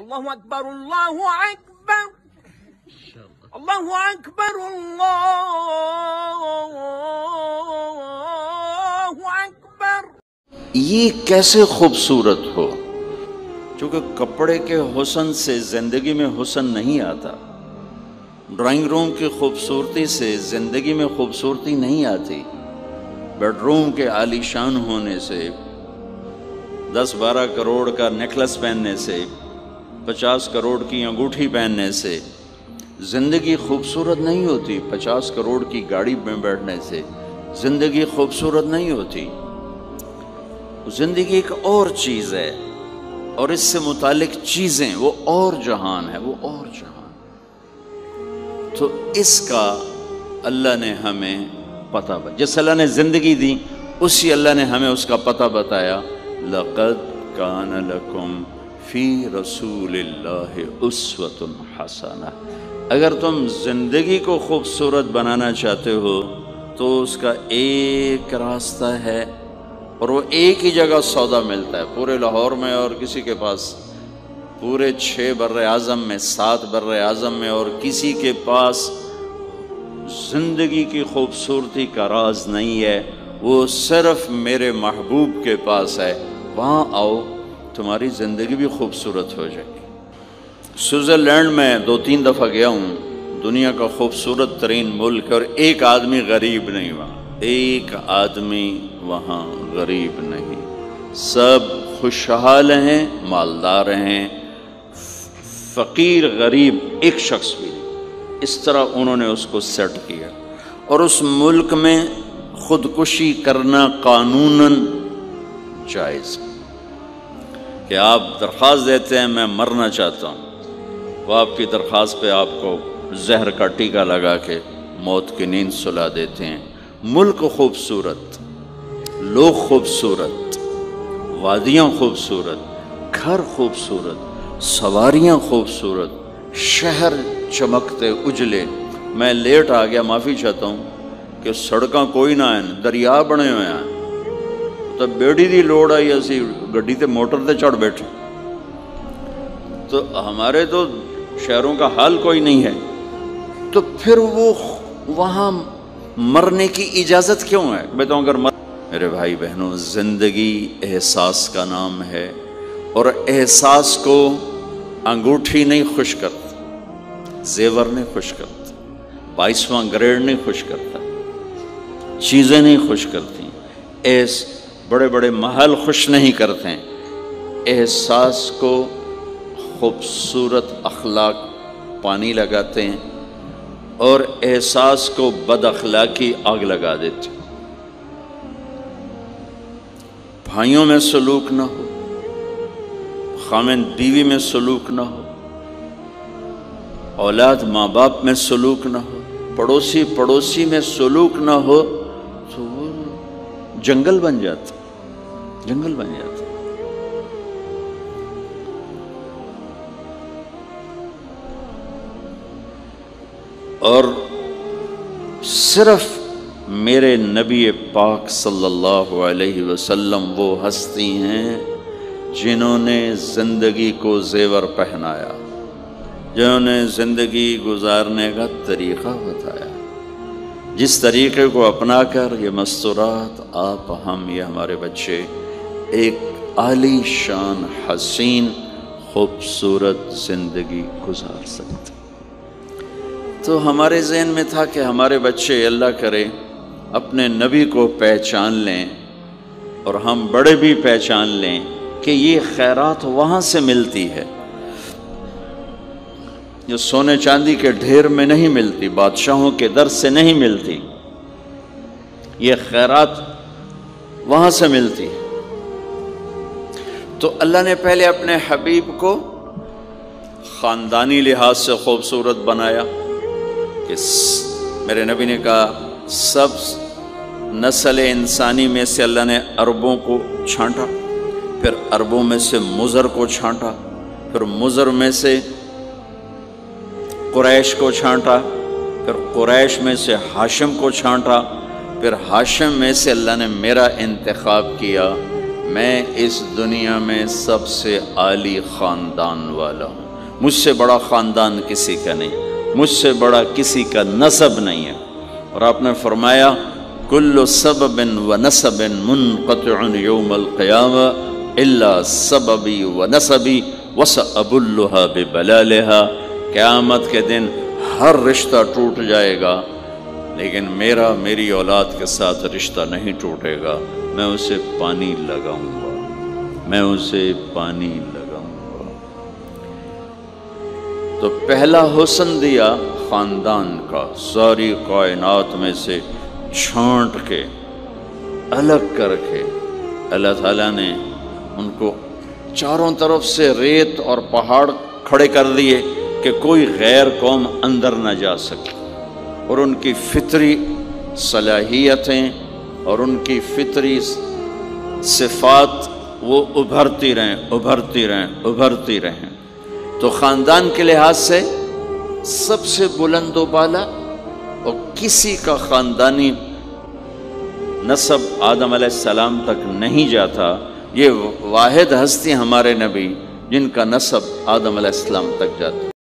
अल्लाहु अकबर अल्लाहु अकबर अल्लाहु अकबर अल्लाहु अकबर। ये कैसे खूबसूरत हो, क्योंकि कपड़े के हुस्न से जिंदगी में हुस्न नहीं आता, ड्राइंग रूम की खूबसूरती से जिंदगी में खूबसूरती नहीं आती, बेडरूम के आलीशान होने से, 10-12 करोड़ का नेकलेस पहनने से, 50 करोड़ की अंगूठी पहनने से ज़िंदगी खूबसूरत नहीं होती, 50 करोड़ की गाड़ी में बैठने से ज़िंदगी खूबसूरत नहीं होती। ज़िंदगी एक और चीज़ है और इससे मुतालिक चीज़ें, वो और जहान है, वो और जहान। तो इसका अल्लाह ने हमें पता, जिस अल्लाह ने ज़िंदगी दी उसी अल्लाह ने हमें उसका पता बताया। लक़द कान लकुम फ़ी रसूलिल्लाहि उस्वतुन हसना। अगर तुम ज़िंदगी को खूबसूरत बनाना चाहते हो तो उसका एक रास्ता है, और वो एक ही जगह सौदा मिलता है, पूरे लाहौर में और किसी के पास, पूरे 6 बर्रे आज़म में, 7 बर्रे आज़म में और किसी के पास ज़िंदगी की खूबसूरती का राज नहीं है, वो सिर्फ़ मेरे महबूब के पास है। वहाँ आओ, तुम्हारी ज़िंदगी भी खूबसूरत हो जाएगी। स्विट्ज़रलैंड में 2-3 दफ़ा गया हूँ, दुनिया का खूबसूरत तरीन मुल्क, और एक आदमी गरीब नहीं वहाँ, एक आदमी वहाँ गरीब नहीं, सब खुशहाल हैं, मालदार हैं, फ़कीर गरीब एक शख्स भी नहीं। इस तरह उन्होंने उसको सेट किया। और उस मुल्क में ख़ुदकुशी करना कानूनन जायज़, कि आप दरख्वास्त देते हैं मैं मरना चाहता हूँ, वो आपकी दरख्वास्त पे आपको जहर का टीका लगा के मौत की नींद सुला देते हैं। मुल्क खूबसूरत, लोग खूबसूरत, वादियाँ खूबसूरत, घर खूबसूरत, सवारियाँ खूबसूरत, शहर चमकते उजले। मैं लेट आ गया, माफ़ी चाहता हूँ कि सड़कों कोई ना है, दरिया बने हुए हैं, तो बेड़ी दी लोड़ आई, असी गड्डी ते मोटर ते चढ़ बैठे, तो हमारे तो शहरों का हाल कोई नहीं है, तो फिर वो वहाँ मरने की इजाज़त क्यों है? बताऊँ अगर मेरे भाई बहनों, ज़िंदगी एहसास का नाम है, और एहसास को अंगूठी नहीं खुश करता, जेवर नहीं खुश करता, 22वां ग्रेड नहीं खुश करता, चीज़ें नहीं खुश करती, एस बड़े बड़े महल खुश नहीं करते हैं। एहसास को खूबसूरत अखलाक पानी लगाते हैं, और एहसास को बदअखलाकी आग लगा देते हैं। भाइयों में सलूक ना हो, खामिन बीवी में सलूक ना हो, औलाद माँ बाप में सलूक ना हो, पड़ोसी पड़ोसी में सलूक ना हो, तो जंगल बन जाता, जंगल बन जाता। और सिर्फ मेरे नबी पाक सल्लल्लाहु अलैहि वसल्लम वो हस्ती हैं जिन्होंने ज़िंदगी को जेवर पहनाया, जिन्होंने ज़िंदगी गुजारने का तरीक़ा बताया, जिस तरीक़े को अपना कर ये मस्तूरात आप, हम, ये हमारे बच्चे एक आलीशान हसीन खूबसूरत ज़िंदगी गुजार सकते। तो हमारे ज़हन में था कि हमारे बच्चे अल्लाह करे अपने नबी को पहचान लें, और हम बड़े भी पहचान लें कि ये खैरात वहाँ से मिलती है जो सोने चांदी के ढेर में नहीं मिलती, बादशाहों के दर से नहीं मिलती, ये खैरात वहाँ से मिलती है। तो अल्लाह ने पहले अपने हबीब को ख़ानदानी लिहाज से खूबसूरत बनाया, कि मेरे नबी ने कहा सब नस्ल इंसानी में से अल्लाह ने अरबों को छांटा, फिर अरबों में से मुज़र को छांटा, फिर मुज़र में से कुरैश को छांटा, फिर कुरैश में से हाशिम को छांटा, फिर हाशिम में से अल्लाह ने मेरा इंतखाब किया, मैं इस दुनिया में सबसे आली ख़ानदान वाला हूँ, मुझसे बड़ा ख़ानदान किसी का नहीं, मुझसे बड़ा किसी का नसब नहीं है। और आपने फरमाया कुल्लु सबबिन व नसबिन मुनक़तिउन यौमल क़ियामा इल्ला सबबी व नसबी वसअबुल्लुहा बिबलालिहा। क़यामत के दिन हर रिश्ता टूट जाएगा लेकिन मेरा मेरी औलाद के साथ रिश्ता नहीं टूटेगा। मैं उसे पानी लगाऊंगा, मैं उसे पानी लगाऊंगा। तो पहला हुस्न दिया ख़ानदान का, सारी कायनात में से छांट के अलग करके अल्लाह ताला ने उनको चारों तरफ से रेत और पहाड़ खड़े कर दिए कि कोई गैर कौम अंदर ना जा सके, और उनकी फितरी सलाहियतें और उनकी फितरी सिफात वो उभरती रहें उभरती रहें उभरती रहें। तो ख़ानदान के लिहाज से सबसे बुलंद वाला, और किसी का ख़ानदानी नसब आदम अलैहिस्सलाम तक नहीं जाता। ये वाहिद हस्ती हमारे नबी जिनका नसब आदम अलैहिस्सलाम तक जाता।